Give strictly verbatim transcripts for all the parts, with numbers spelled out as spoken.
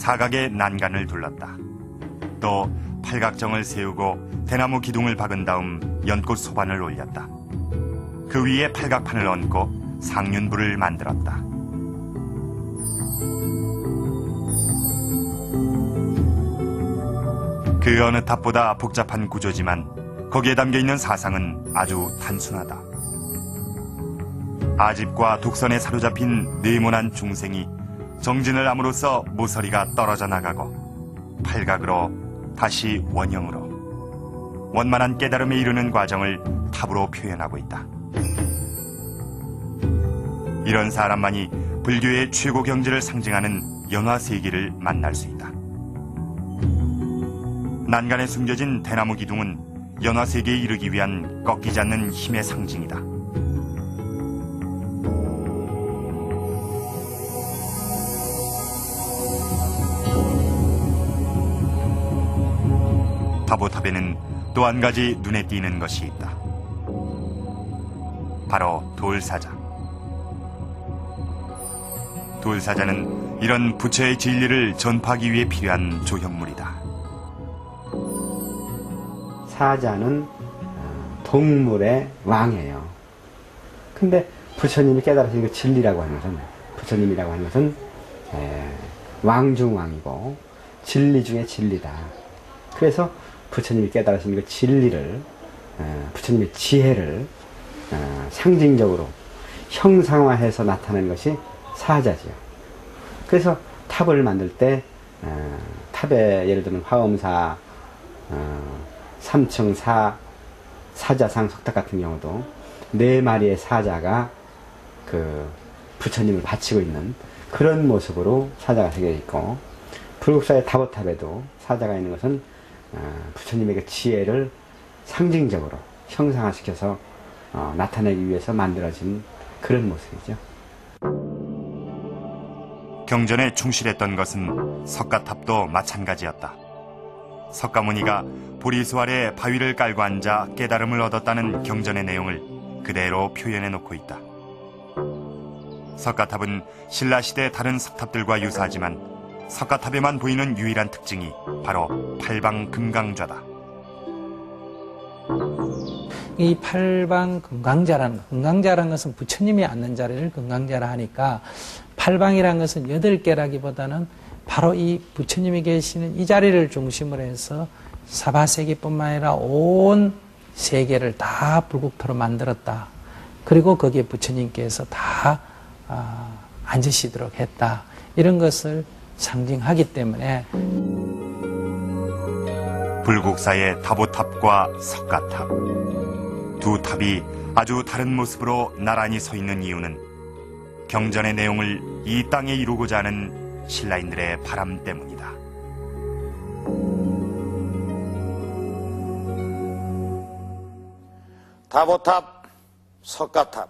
사각의 난간을 둘렀다. 또 팔각정을 세우고 대나무 기둥을 박은 다음 연꽃 소반을 올렸다. 그 위에 팔각판을 얹고 상륜부를 만들었다. 그 어느 탑보다 복잡한 구조지만 거기에 담겨있는 사상은 아주 단순하다. 아집과 독선에 사로잡힌 네모난 중생이 정진을 함으로써 모서리가 떨어져 나가고 팔각으로 다시 원형으로 원만한 깨달음에 이르는 과정을 탑으로 표현하고 있다. 이런 사람만이 불교의 최고 경지를 상징하는 연화세기를 만날 수 있다. 난간에 숨겨진 대나무 기둥은 연화세계에 이르기 위한 꺾이지 않는 힘의 상징이다. 바보탑에는 또 한 가지 눈에 띄는 것이 있다. 바로 돌사자. 돌사자는 이런 부처의 진리를 전파하기 위해 필요한 조형물이다. 사자는 동물의 왕이에요. 근데 부처님이 깨달아서 이거 진리라고 하는 것은, 부처님이라고 하는 것은 왕 중 왕이고 진리 중에 진리다. 그래서 부처님이 깨달으신 이거 진리를, 부처님의 지혜를 상징적으로 형상화해서 나타낸 것이 사자지요. 그래서 탑을 만들 때 탑에 예를 들면 화엄사 삼 층 사, 사자상 석탑 같은 경우도 네 마리의 사자가 그 부처님을 바치고 있는 그런 모습으로 사자가 새겨져 있고, 불국사의 다보탑에도 사자가 있는 것은 부처님의 그 지혜를 상징적으로 형상화시켜서 나타내기 위해서 만들어진 그런 모습이죠. 경전에 충실했던 것은 석가탑도 마찬가지였다. 석가모니가 보리수 아래 바위를 깔고 앉아 깨달음을 얻었다는 경전의 내용을 그대로 표현해놓고 있다. 석가탑은 신라시대 다른 석탑들과 유사하지만 석가탑에만 보이는 유일한 특징이 바로 팔방금강좌다. 이 팔방금강좌라는, 금강좌라는 것은 부처님이 앉는 자리를 금강좌라 하니까 팔방이라는 것은 여덟 개라기보다는 바로 이 부처님이 계시는 이 자리를 중심으로 해서 사바세계뿐만 아니라 온 세계를 다 불국토로 만들었다. 그리고 거기에 부처님께서 다 아, 앉으시도록 했다. 이런 것을 상징하기 때문에 불국사의 다보탑과 석가탑, 두 탑이 아주 다른 모습으로 나란히 서 있는 이유는 경전의 내용을 이 땅에 이루고자 하는 신라인들의 바람 때문이다. 다보탑, 석가탑.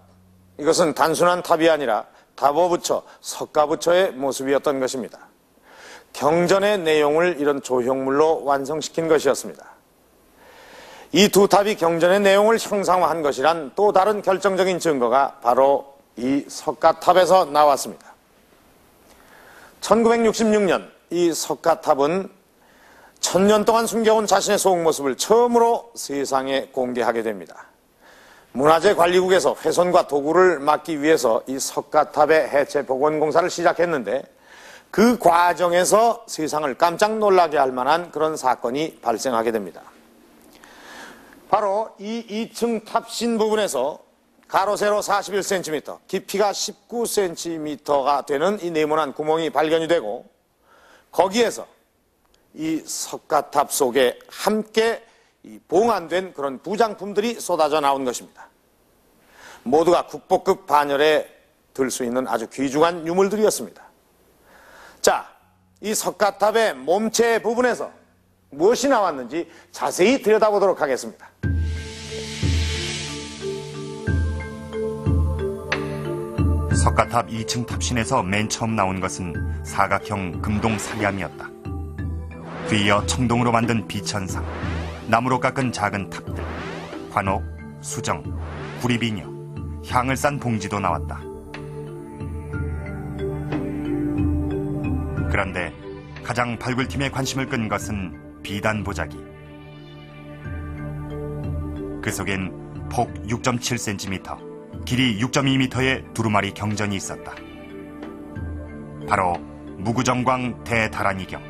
이것은 단순한 탑이 아니라 다보부처, 석가부처의 모습이었던 것입니다. 경전의 내용을 이런 조형물로 완성시킨 것이었습니다. 이 두 탑이 경전의 내용을 형상화한 것이란 또 다른 결정적인 증거가 바로 이 석가탑에서 나왔습니다. 천구백육십육 년 이 석가탑은 천년 동안 숨겨온 자신의 속모습을 처음으로 세상에 공개하게 됩니다. 문화재관리국에서 훼손과 도굴을 막기 위해서 이 석가탑의 해체 복원공사를 시작했는데, 그 과정에서 세상을 깜짝 놀라게 할 만한 그런 사건이 발생하게 됩니다. 바로 이 이 층 탑신 부분에서 가로 세로 사십일 센티미터, 깊이가 십구 센티미터가 되는 이 네모난 구멍이 발견이 되고, 거기에서 이 석가탑 속에 함께 이 봉안된 그런 부장품들이 쏟아져 나온 것입니다. 모두가 국보급 반열에 들 수 있는 아주 귀중한 유물들이었습니다. 자, 이 석가탑의 몸체 부분에서 무엇이 나왔는지 자세히 들여다보도록 하겠습니다. 석가탑 이 층 탑신에서 맨 처음 나온 것은 사각형 금동 사리함이었다. 뒤이어 청동으로 만든 비천상, 나무로 깎은 작은 탑들, 관옥, 수정, 구리비녀, 향을 싼 봉지도 나왔다. 그런데 가장 발굴팀의 관심을 끈 것은 비단 보자기. 그 속엔 폭 육 점 칠 센티미터, 길이 육 점 이 미터의 두루마리 경전이 있었다. 바로 무구정광 대다라니경.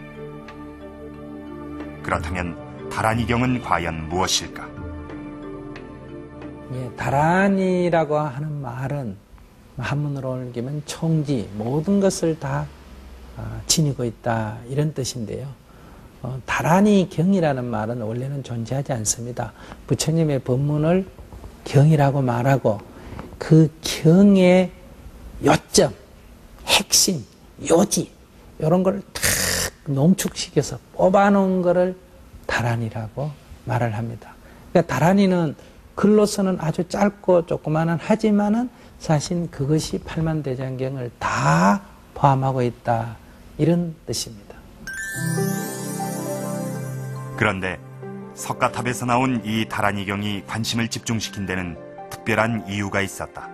그렇다면 다라니경은 과연 무엇일까? 예, 다라니라고 하는 말은 한문으로 옮기면 총지, 모든 것을 다 지니고 있다, 이런 뜻인데요. 어, 다라니경이라는 말은 원래는 존재하지 않습니다. 부처님의 법문을 경이라고 말하고, 그 경의 요점, 핵심, 요지, 이런 걸 탁 농축시켜서 뽑아놓은 거를 다라니라고 말을 합니다. 그러니까 다라니는 글로서는 아주 짧고 조그마한, 하지만은 사실 그것이 팔만대장경을 다 포함하고 있다, 이런 뜻입니다. 그런데 석가탑에서 나온 이 다라니경이 관심을 집중시킨 데는 특별한 이유가 있었다.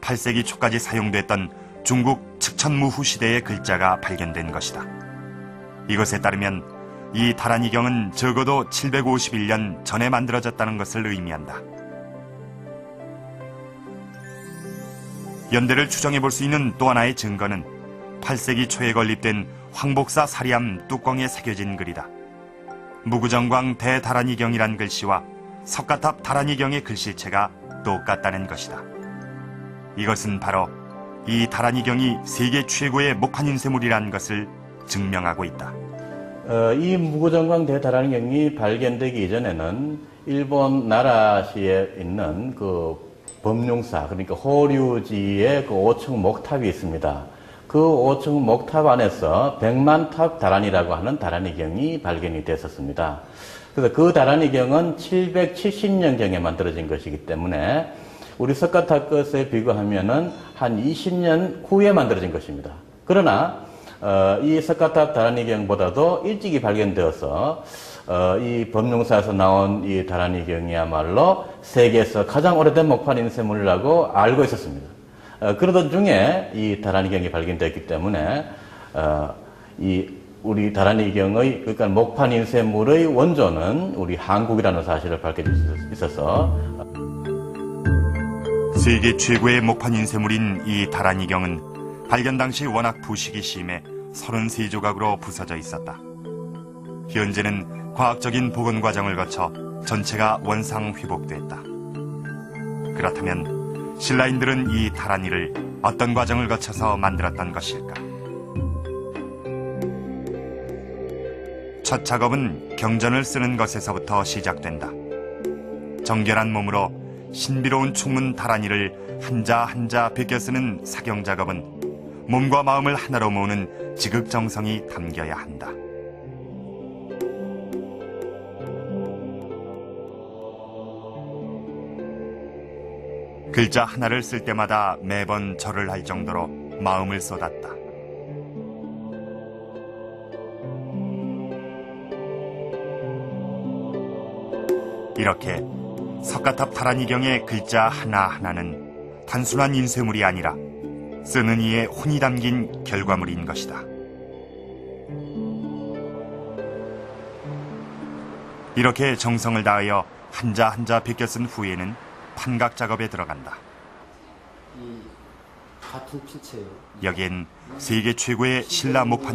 팔 세기 초까지 사용됐던 중국 측천무후 시대의 글자가 발견된 것이다. 이것에 따르면 이 다라니경은 적어도 칠백오십일 년 전에 만들어졌다는 것을 의미한다. 연대를 추정해 볼 수 있는 또 하나의 증거는 팔 세기 초에 건립된 황복사 사리함 뚜껑에 새겨진 글이다. 무구정광 대다라니경이란 글씨와 석가탑 다라니경의 글씨체가 똑같다는 것이다. 이것은 바로 이 다라니경이 세계 최고의 목판 인쇄물이라는 것을 증명하고 있다. 어, 이 무구정광 대다라니경이 발견되기 이전에는 일본 나라시에 있는 그 법륭사, 그러니까 호류지의 그 오 층 목탑이 있습니다. 그 오 층 목탑 안에서 백만탑 다라니라고 하는 다라니경이 발견이 됐었습니다. 그래서 그 다라니경은 칠백칠십 년경에 만들어진 것이기 때문에 우리 석가탑 것에 비교하면은 한 이십 년 후에 만들어진 것입니다. 그러나 어, 이 석가탑 다라니경보다도 일찍이 발견되어서 어, 이 법륭사에서 나온 이 다라니경이야말로 세계에서 가장 오래된 목판 인쇄물이라고 알고 있었습니다. 어, 그러던 중에 이 다라니경이 발견됐기 때문에 어, 이 우리 다라니경의, 그러니까 목판 인쇄물의 원조는 우리 한국이라는 사실을 밝힐 수 있어서, 세계 최고의 목판 인쇄물인 이 다라니경은 발견 당시 워낙 부식이 심해 서른세 조각으로 부서져 있었다. 현재는 과학적인 복원 과정을 거쳐 전체가 원상 회복됐다. 그렇다면 신라인들은 이 다라니를 어떤 과정을 거쳐서 만들었던 것일까? 첫 작업은 경전을 쓰는 것에서부터 시작된다. 정결한 몸으로 신비로운 총문 다라니를 한자 한자 베껴 쓰는 사경 작업은 몸과 마음을 하나로 모으는 지극정성이 담겨야 한다. 글자 하나를 쓸 때마다 매번 절을 할 정도로 마음을 쏟았다. 이렇게 석가탑 다라니경의 글자 하나하나는 단순한 인쇄물이 아니라 쓰는 이의 혼이 담긴 결과물인 것이다. 이렇게 정성을 다하여 한자 한자 베껴 쓴 후에는 판각 작업에 들어간다. 여기엔 세계 최고의 신라 목판